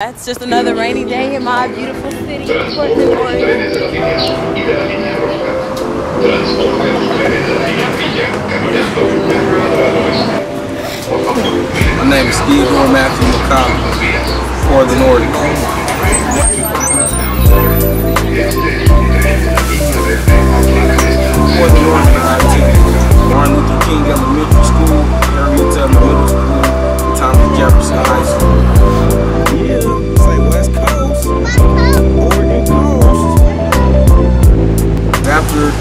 That's just another rainy day in my beautiful city, My name is Steve Norm Matthew McConnell, for the Nordics.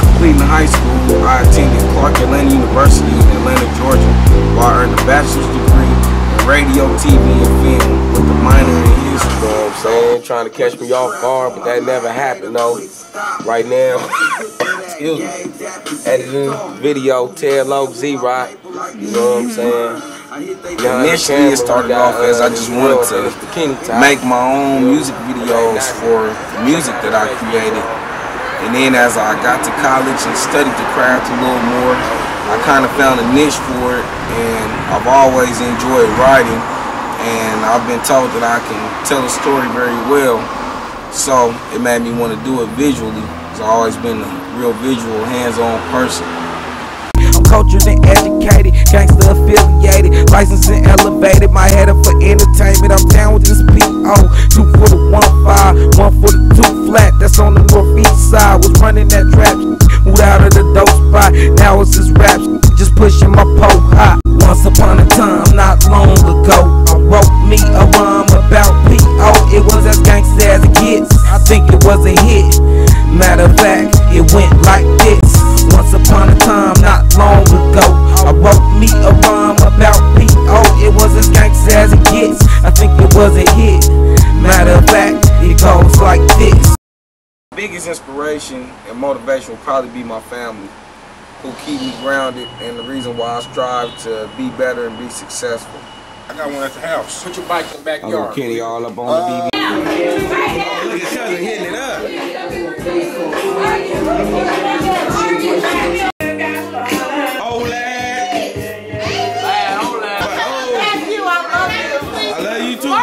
Completing high school, I attended Clark Atlanta University in Atlanta, Georgia, where I earned a bachelor's degree in radio, TV, and film with a minor in history. You know what I'm saying? Trying to catch me off guard, but that never happened, though. Right now, excuse me, editing video, tail off Z-Rock. You know what I'm saying? Yeah, initially, it started off as I just wanted to make my own music videos for the music that I created. And then as I got to college and studied the craft a little more, I kind of found a niche for it, and I've always enjoyed writing, and I've been told that I can tell a story very well, so it made me want to do it visually, because I've always been a real visual, hands-on person. I'm cultured and educated, gangster affiliated, licensed and elevated, my head up for entertainment, I'm down with this P.O., 2 for the 1-5, 1 for the 2 flat, that's on the northeast side. Was running that trap, moved out of the dope spot, now it's this rap, just pushing my pole high. Once upon a time, not long ago, I wrote me a rhyme about P.O. It was as gangsta as it gets, I think it was a hit, matter of fact, it went like this. Once upon a time, not long ago, I wrote me a rhyme about P.O. It was as gangsta as it gets, I think it was a hit, matter of fact, it goes like this. My biggest inspiration and motivation will probably be my family, who keep me grounded and the reason why I strive to be better and be successful. I got one at the house. Put your bike in the backyard. Uncle Kenny all up on the BB. Look at cousin hitting it up. Old lad. Old lad. I love you too, man.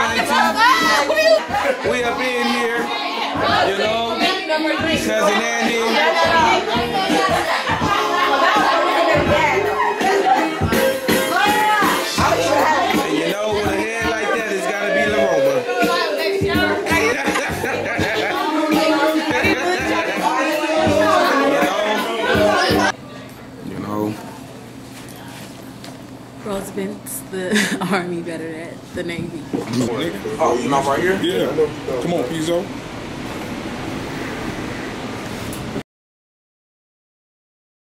We up in here, you know. Cousin Andy. You know, with a head like that, it's gotta be La Roma. Rosement's the army better at the Navy. Oh, you know right here? Yeah. Come on, Pizzo.